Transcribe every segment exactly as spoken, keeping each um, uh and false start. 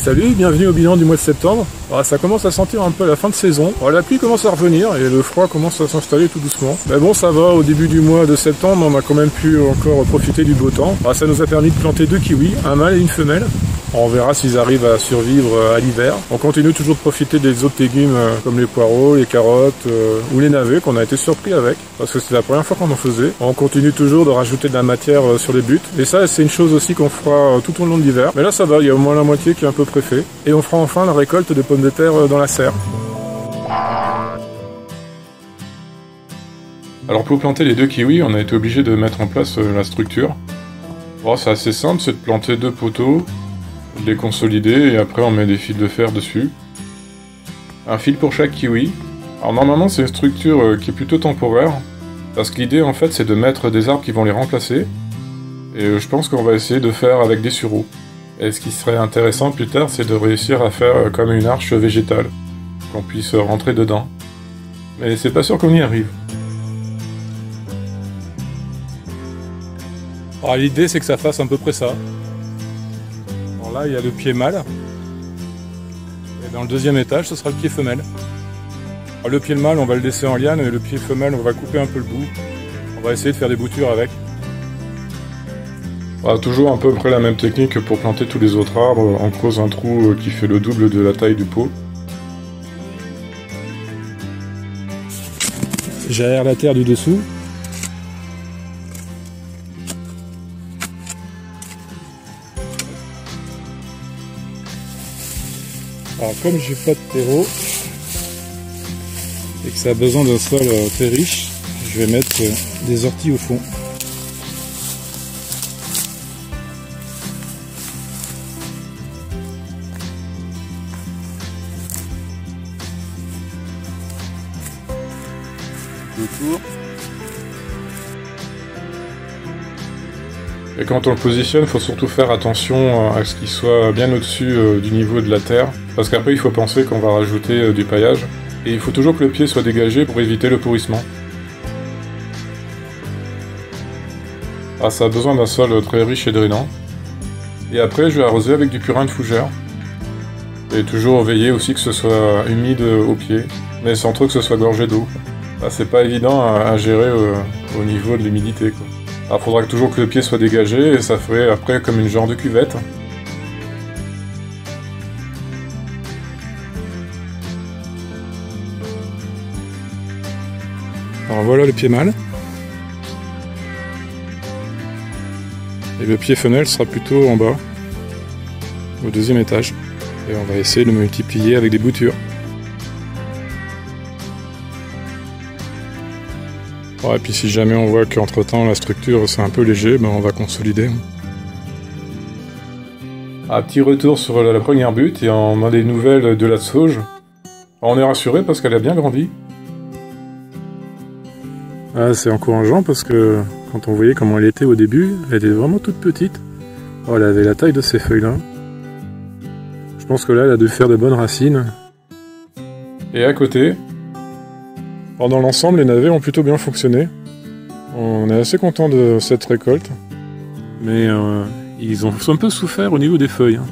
Salut, bienvenue au bilan du mois de septembre. Alors, ça commence à sentir un peu la fin de saison. Alors, la pluie commence à revenir et le froid commence à s'installer tout doucement. Mais bon, ça va, au début du mois de septembre, on a quand même pu encore profiter du beau temps. Alors, ça nous a permis de planter deux kiwis, un mâle et une femelle. On verra s'ils arrivent à survivre à l'hiver. On continue toujours de profiter des autres légumes comme les poireaux, les carottes euh, ou les navets qu'on a été surpris avec parce que c'est la première fois qu'on en faisait. On continue toujours de rajouter de la matière sur les buttes. Et ça, c'est une chose aussi qu'on fera tout au long de l'hiver. Mais là, ça va, il y a au moins la moitié qui est un peu préfet. Et on fera enfin la récolte de pommes de terre dans la serre. Alors pour planter les deux kiwis, on a été obligé de mettre en place la structure. Bon, c'est assez simple, c'est de planter deux poteaux, les consolider et après on met des fils de fer dessus. Un fil pour chaque kiwi. Alors normalement c'est une structure qui est plutôt temporaire parce que l'idée en fait c'est de mettre des arbres qui vont les remplacer et je pense qu'on va essayer de faire avec des sureaux. Et ce qui serait intéressant plus tard c'est de réussir à faire comme une arche végétale qu'on puisse rentrer dedans. Mais c'est pas sûr qu'on y arrive. Alors l'idée c'est que ça fasse à peu près ça. Là, il y a le pied mâle et dans le deuxième étage ce sera le pied femelle. Alors, le pied mâle on va le laisser en liane et le pied femelle on va couper un peu le bout, on va essayer de faire des boutures avec. Bah, toujours à peu près la même technique que pour planter tous les autres arbres, on creuse un trou qui fait le double de la taille du pot. J'aère la terre du dessous. Alors comme j'ai pas de terreau et que ça a besoin d'un sol très riche, je vais mettre des orties au fond. Autour. Et quand on le positionne, il faut surtout faire attention à ce qu'il soit bien au-dessus du niveau de la terre, parce qu'après il faut penser qu'on va rajouter du paillage, et il faut toujours que le pied soit dégagé pour éviter le pourrissement. Ah, ça a besoin d'un sol très riche et drainant. Et après je vais arroser avec du purin de fougère, et toujours veiller aussi que ce soit humide au pied, mais sans trop que ce soit gorgé d'eau. Ah, c'est pas évident à gérer au niveau de l'humidité, quoi. Alors, faudra toujours que le pied soit dégagé et ça ferait après comme une genre de cuvette. Alors voilà le pied mâle. Et le pied femelle sera plutôt en bas, au deuxième étage. Et on va essayer de le multiplier avec des boutures. Ouais, et puis si jamais on voit qu'entre temps la structure c'est un peu léger, ben on va consolider. Un petit retour sur la première butte et on a des nouvelles de la sauge. On est rassuré parce qu'elle a bien grandi. Ah, c'est encourageant parce que quand on voyait comment elle était au début, elle était vraiment toute petite. Oh, elle avait la taille de ces feuilles là. Je pense que là elle a dû faire de bonnes racines. Et à côté, alors dans l'ensemble, les navets ont plutôt bien fonctionné. On est assez content de cette récolte, mais euh, ils ont un peu souffert au niveau des feuilles. Hein.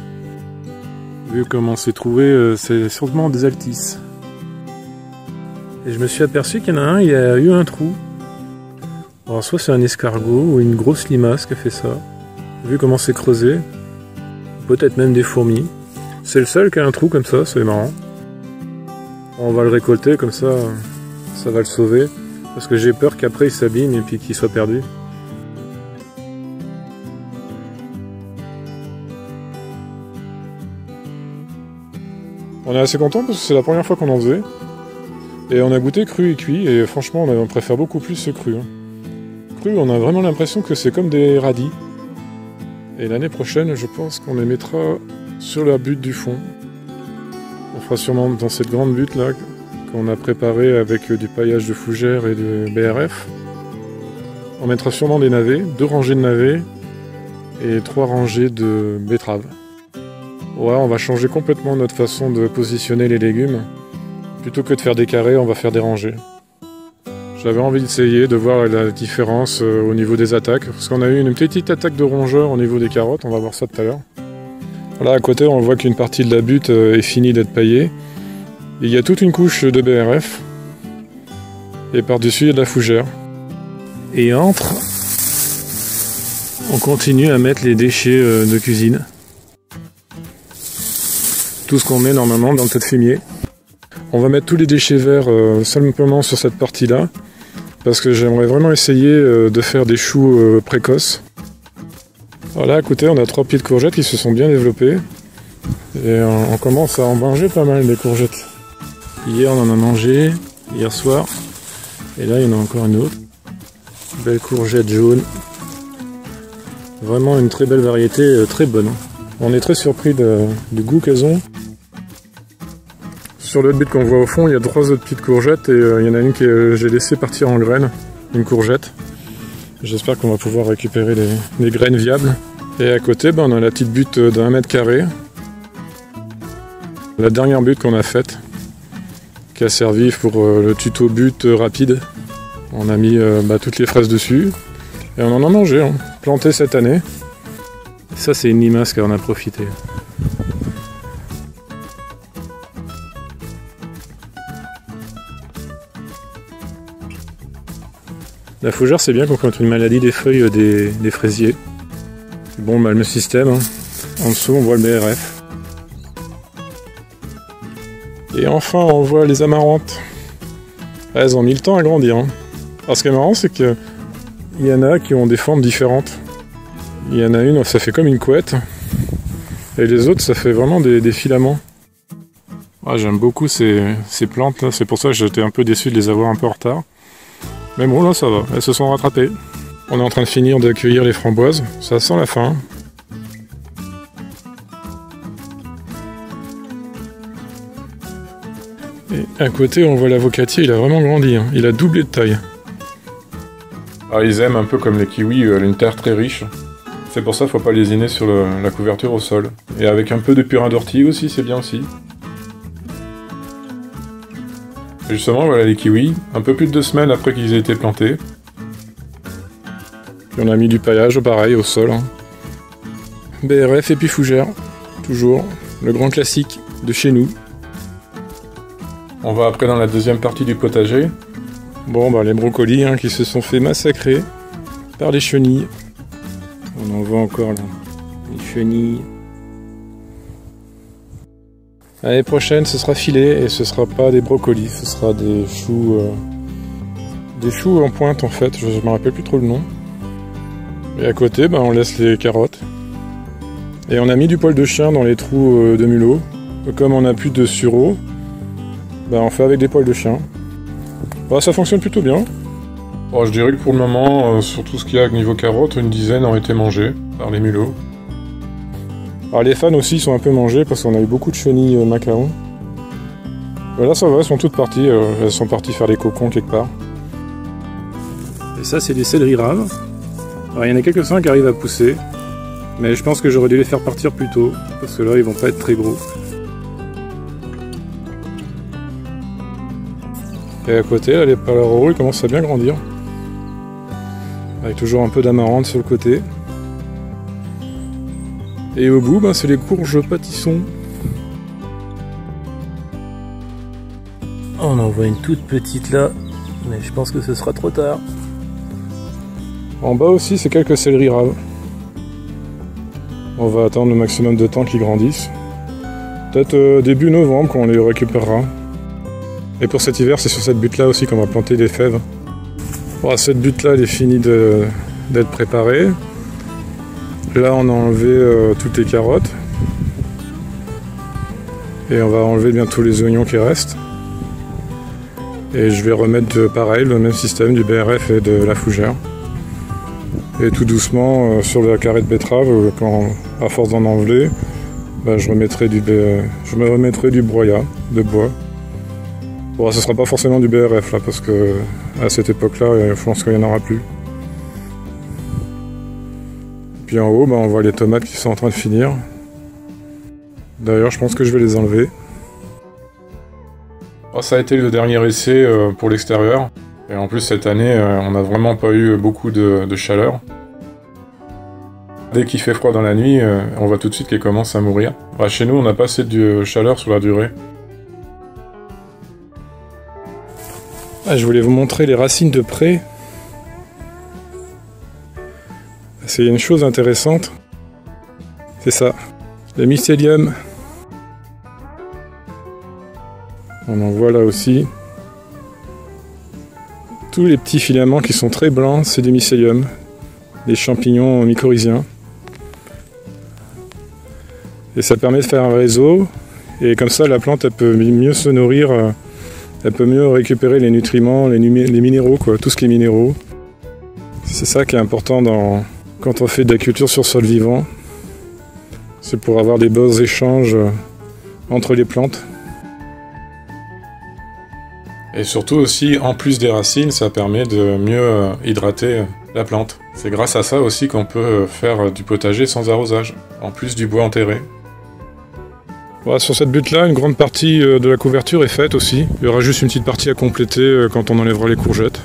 Vu comment c'est trouvé, euh, c'est sûrement des altices. Et je me suis aperçu qu'il y en a un, il y a eu un trou. Alors soit c'est un escargot ou une grosse limace qui a fait ça. Vu comment c'est creusé, peut-être même des fourmis. C'est le seul qui a un trou comme ça, c'est marrant. On va le récolter comme ça. Ça va le sauver, parce que j'ai peur qu'après il s'abîme et puis qu'il soit perdu. On est assez content parce que c'est la première fois qu'on en faisait. Et on a goûté cru et cuit, et franchement on préfère beaucoup plus ce cru. Cru, on a vraiment l'impression que c'est comme des radis. Et l'année prochaine, je pense qu'on les mettra sur la butte du fond. On fera sûrement dans cette grande butte là, qu'on a préparé avec du paillage de fougère et de B R F. On mettra sûrement des navets, deux rangées de navets et trois rangées de betteraves. Ouais, on va changer complètement notre façon de positionner les légumes. Plutôt que de faire des carrés, on va faire des rangées. J'avais envie d'essayer de voir la différence au niveau des attaques, parce qu'on a eu une petite attaque de rongeurs au niveau des carottes, on va voir ça tout à l'heure. Là, à côté, on voit qu'une partie de la butte est finie d'être paillée. Il y a toute une couche de B R F. Et par-dessus, il y a de la fougère. Et entre, on continue à mettre les déchets de cuisine. Tout ce qu'on met normalement dans le tas de fumier. On va mettre tous les déchets verts simplement sur cette partie-là. Parce que j'aimerais vraiment essayer de faire des choux précoces. Alors là, écoutez, on a trois pieds de courgettes qui se sont bien développés. Et on commence à en manger pas mal, des courgettes. Hier, on en a mangé, hier soir. Et là, il y en a encore une autre. Belle courgette jaune. Vraiment une très belle variété, très bonne. On est très surpris de, du goût qu'elles ont. Sur l'autre bite qu'on voit au fond, il y a trois autres petites courgettes et euh, il y en a une que euh, j'ai laissé partir en graines, une courgette. J'espère qu'on va pouvoir récupérer les, les graines viables. Et à côté, ben, on a la petite butte d'un mètre carré. La dernière butte qu'on a faite, qui a servi pour euh, le tuto but rapide. On a mis euh, bah, toutes les fraises dessus et on en a mangé, hein, planté cette année. Ça, c'est une limace qu'on a profité. La fougère, c'est bien contre une maladie des feuilles des, des fraisiers. Bon, bah, le système, hein. En dessous, on voit le B R F. Et enfin, on voit les amarantes. Elles ont mis le temps à grandir. Hein. Alors, ce qui est marrant, c'est qu'il y en a qui ont des formes différentes. Il y en a une, ça fait comme une couette. Et les autres, ça fait vraiment des, des filaments. Ouais, j'aime beaucoup ces, ces plantes. C'est pour ça que j'étais un peu déçu de les avoir un peu en retard. Mais bon, là ça va, elles se sont rattrapées. On est en train de finir d'accueillir les framboises, ça sent la fin. Et à côté, on voit l'avocatier, il a vraiment grandi, hein. Il a doublé de taille. Ah, ils aiment un peu comme les kiwis, une terre très riche. C'est pour ça qu'il ne faut pas lésiner sur le, la couverture au sol. Et avec un peu de purin d'ortie aussi, c'est bien aussi. Justement, voilà les kiwis, un peu plus de deux semaines après qu'ils aient été plantés. Puis on a mis du paillage, pareil, au sol. B R F et puis fougère, toujours, le grand classique de chez nous. On va après dans la deuxième partie du potager. Bon, bah les brocolis hein, qui se sont fait massacrer par les chenilles. On en voit encore là, les chenilles. L'année prochaine, ce sera filet et ce sera pas des brocolis, ce sera des choux, euh, des choux en pointe en fait. Je ne me rappelle plus trop le nom. Et à côté, ben, on laisse les carottes. Et on a mis du poil de chien dans les trous euh, de mulot. Comme on n'a plus de sureau, ben, on fait avec des poils de chien. Ben, ça fonctionne plutôt bien. Bon, je dirais que pour le moment, euh, sur tout ce qu'il y a niveau carottes, une dizaine ont été mangées par les mulots. Alors les fans aussi sont un peu mangés parce qu'on a eu beaucoup de chenilles macarons. Là ça va, elles sont toutes parties, elles sont parties faire des cocons quelque part. Et ça c'est des céleri raves. Alors il y en a quelques-uns qui arrivent à pousser, mais je pense que j'aurais dû les faire partir plus tôt, parce que là ils vont pas être très gros. Et à côté, là, les palaroros ils commencent à bien grandir. Avec toujours un peu d'amarante sur le côté. Et au bout, ben, c'est les courges pâtissons. On en voit une toute petite là, mais je pense que ce sera trop tard. En bas aussi, c'est quelques céleri raves. On va attendre le maximum de temps qu'ils grandissent. Peut-être euh, début novembre quand on les récupérera. Et pour cet hiver, c'est sur cette butte là aussi qu'on va planter des fèves. Bon, cette butte là, elle est finie d'être préparée. Là on a enlevé euh, toutes les carottes et on va enlever bien tous les oignons qui restent et je vais remettre euh, pareil le même système du B R F et de la fougère et tout doucement euh, sur le carré de betterave euh, quand, à force d'en enlever bah, je, remettrai du B... je me remettrai du broyat de bois. Bon, ce sera pas forcément du B R F là parce que à cette époque là je pense qu'il n'y en aura plus. Puis en haut, bah, on voit les tomates qui sont en train de finir. D'ailleurs, je pense que je vais les enlever. Ça a été le dernier essai pour l'extérieur. Et en plus, cette année, on n'a vraiment pas eu beaucoup de, de chaleur. Dès qu'il fait froid dans la nuit, euh, on voit tout de suite qu'ils commencent à mourir. Bah, chez nous, on n'a pas assez de euh, chaleur sur la durée. Ah, je voulais vous montrer les racines de près. C'est une chose intéressante. C'est ça, le mycélium. On en voit là aussi. Tous les petits filaments qui sont très blancs, c'est du mycélium, des champignons mycorhiziens. Et ça permet de faire un réseau, et comme ça la plante elle peut mieux se nourrir, elle peut mieux récupérer les nutriments, les, les minéraux, quoi, tout ce qui est minéraux. C'est ça qui est important dans, quand on fait de la culture sur sol vivant, c'est pour avoir des beaux échanges entre les plantes. Et surtout aussi, en plus des racines, ça permet de mieux hydrater la plante. C'est grâce à ça aussi qu'on peut faire du potager sans arrosage, en plus du bois enterré. Voilà, sur cette butte là, une grande partie de la couverture est faite aussi. Il y aura juste une petite partie à compléter quand on enlèvera les courgettes.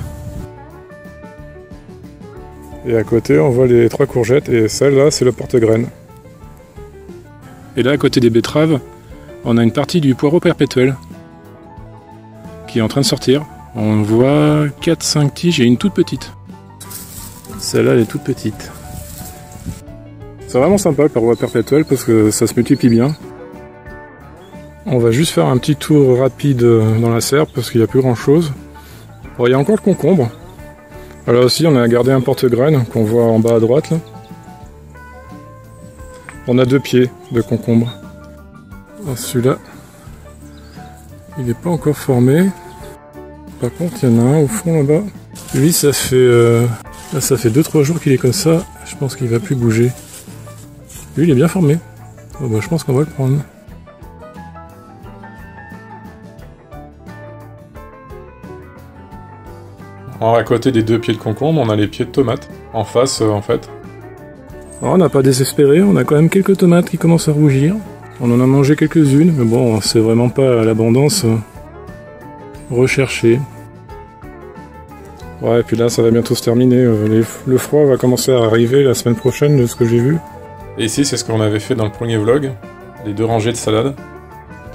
Et à côté, on voit les trois courgettes, et celle-là, c'est le porte-graines. Et là, à côté des betteraves, on a une partie du poireau perpétuel qui est en train de sortir. On voit quatre cinq tiges et une toute petite. Celle-là, elle est toute petite. C'est vraiment sympa le poireau perpétuel parce que ça se multiplie bien. On va juste faire un petit tour rapide dans la serre parce qu'il n'y a plus grand chose. Bon, il y a encore le concombre. Alors aussi, on a gardé un porte-graines qu'on voit en bas à droite là. On a deux pieds de concombre. Oh, celui-là, il n'est pas encore formé. Par contre, il y en a un au fond là-bas. Lui, ça fait euh, là, ça fait deux trois jours qu'il est comme ça. Je pense qu'il va plus bouger. Lui, il est bien formé. Oh, bah, je pense qu'on va le prendre. Alors, à côté des deux pieds de concombre, on a les pieds de tomates. En face, euh, en fait. Alors, on n'a pas désespéré. On a quand même quelques tomates qui commencent à rougir. On en a mangé quelques-unes, mais bon, c'est vraiment pas l'abondance recherchée. Ouais, et puis là, ça va bientôt se terminer. Le froid va commencer à arriver la semaine prochaine, de ce que j'ai vu. Et ici, c'est ce qu'on avait fait dans le premier vlog, les deux rangées de salade.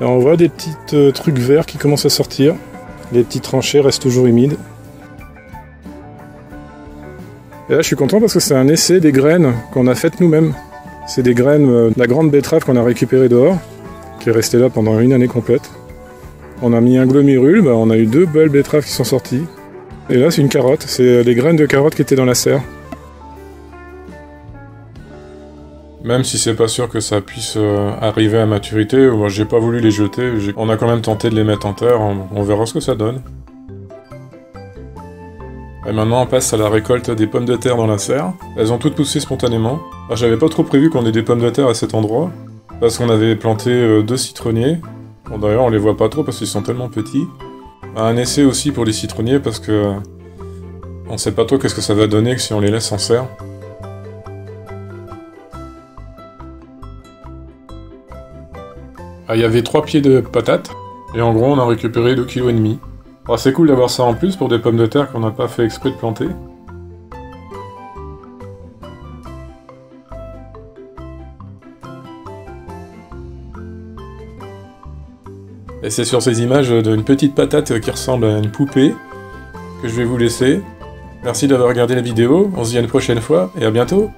Là, on voit des petits trucs verts qui commencent à sortir. Les petites tranchées restent toujours humides. Et là, je suis content parce que c'est un essai des graines qu'on a faites nous-mêmes. C'est des graines de la grande betterave qu'on a récupérée dehors, qui est restée là pendant une année complète. On a mis un glomérule, bah on a eu deux belles betteraves qui sont sorties. Et là, c'est une carotte, c'est les graines de carotte qui étaient dans la serre. Même si c'est pas sûr que ça puisse euh, arriver à maturité, moi j'ai pas voulu les jeter, on a quand même tenté de les mettre en terre, on, on verra ce que ça donne. Et maintenant on passe à la récolte des pommes de terre dans la serre. Elles ont toutes poussé spontanément. Alors j'avais pas trop prévu qu'on ait des pommes de terre à cet endroit, parce qu'on avait planté euh, deux citronniers. Bon, d'ailleurs on les voit pas trop parce qu'ils sont tellement petits. Un essai aussi pour les citronniers parce que euh, on sait pas trop qu'est-ce que ça va donner si on les laisse en serre. Il y avait trois pieds de patates, et en gros on a récupéré deux virgule cinq kilogrammes. Bon, c'est cool d'avoir ça en plus pour des pommes de terre qu'on n'a pas fait exprès de planter. Et c'est sur ces images d'une petite patate qui ressemble à une poupée que je vais vous laisser. Merci d'avoir regardé la vidéo, on se dit à une prochaine fois et à bientôt!